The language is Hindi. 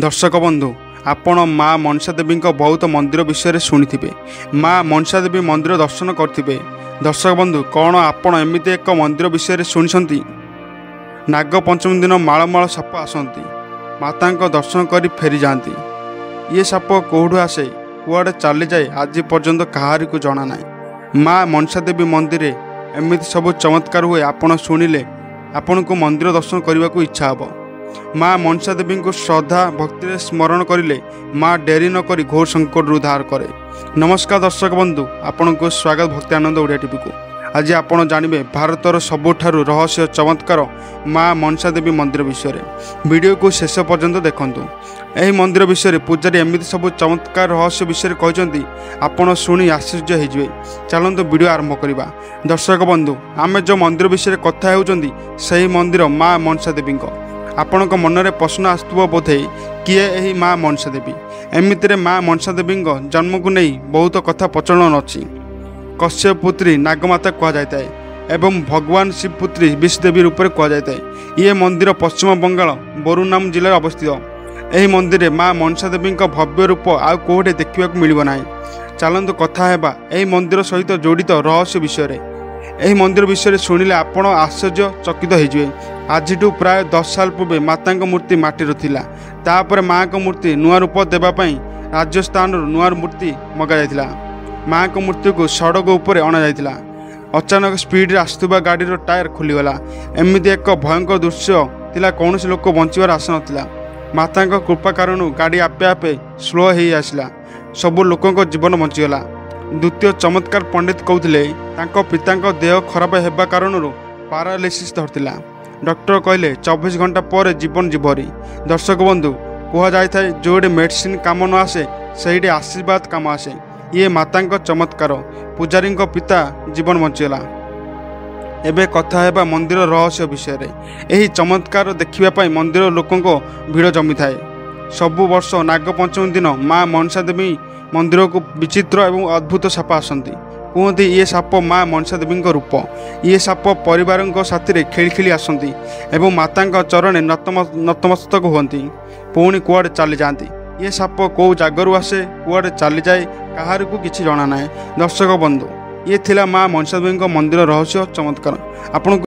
दर्शक बंधु आपण माँ मनसा देवी बहुत मंदिर विषय शुणिथे। माँ मनसा देवी मंदिर दर्शन करथिबे। दर्शक बंधु कौन आपण एमती एक मंदिर विषय शुणी नागपंचमी दिन मालमाल साप आसती माता दर्शन कर फेरी जाती। ये साप कौड़ आसे कड़े चली जाए आज पर्यंत कहारी को जाना ना। माँ मनसा देवी मंदिर एमती सब चमत्कार हुए। आपड़ शुणिले आपण को मंदिर दर्शन करने को इच्छा हे। माँ मनसा देवी को श्रद्धा भक्ति स्मरण करें माँ डेरी न करी घोर संकट उद्धार करे। नमस्कार दर्शक बंधु आपण को स्वागत भक्ति आनंद ओडिया टीवी को। आज आप जानवे भारतर सबुठारु रहस्य चमत्कार माँ मनसा देवी मंदिर विषय। वीडियो को शेष पर्यंत देखंतु। यह मंदिर विषय पूजारी एमती सब चमत्कार रहस्य विषय कहते आपड़ शुणी आश्चर्य होजबे। चलत वीडियो आरंभ करवा। दर्शक बंधु आम जो मंदिर विषय कथा हो मंदिर माँ मनसा देवी आपण मन में प्रश्न आसुव बोधे किए यही माँ मनसा देवी। एमती माँ मनसा देवी जन्म को नहीं बहुत कथा प्रचलन अच्छी। कश्यप पुत्री नागमाता कहता है एवं भगवान शिव पुत्री विषदेवी रूप में कहता है। ये मंदिर पश्चिम बंगाल बरुनाम जिले में अवस्थित। यही मंदिर माँ मनसा देवी भव्य रूप आउ कौटे देखा मिलना। चलत कथा यही मंदिर सहित जोड़ित रहस्य विषय। यही मंदिर विषय शुणिले आपण आश्चर्य चकित होजबे। आज प्राय 10 साल पूर्वे माता मूर्ति माटीर थिला। तापर माँ का मूर्ति नुआ रूप देवाई राजस्थान नुआ मूर्ति मगा जाइतिला। माँ का मूर्ति को सड़क उपरे अणा जाइतिला। अचानक स्पीड आसुवा गाड़ीर टायर खुलीगला। एमती एक भयंकर दृश्य थिला। कौन लोक बंचार आशा नाथिला। माता कृपा कारण गाड़ी आपे आपे स्लो हो आसला। सबु लोक जीवन बंचीगला। द्वितीय चमत्कार पंडित कहते पिता देह खराब होगा कारण पारालिसीस धरला। डॉक्टर कहले 24 घंटा पर जीवन जीवरी। दर्शक बंधु कहुए जोड़े मेडिसिन काम न आसे से आशीर्वाद काम आसे। ये माता चमत्कार पूजारी पिता जीवन बंचीगला। एवं कथा है मंदिर रहस्य विषय। यही चमत्कार देखापी मंदिर लोकों भिड़ जमी थाए। सबु वर्ष नागपंचमी दिन माँ मनसा देवी मंदिर को विचित्र एवं अद्भुत साप आसती। कहते ये साप माँ मनसा देवी रूप। ये साप परिवार खेली खेली आसती एवं माता चरण नतमस्तक होती पुणी कुआड़े चली जाती। ये साप कौ जगरू आसे कुआड़े चली जाए कहार को किसी जाना ना। दर्शक बंधु ये थिला माँ मनसा देवी मंदिर रहस्य चमत्कार। आपन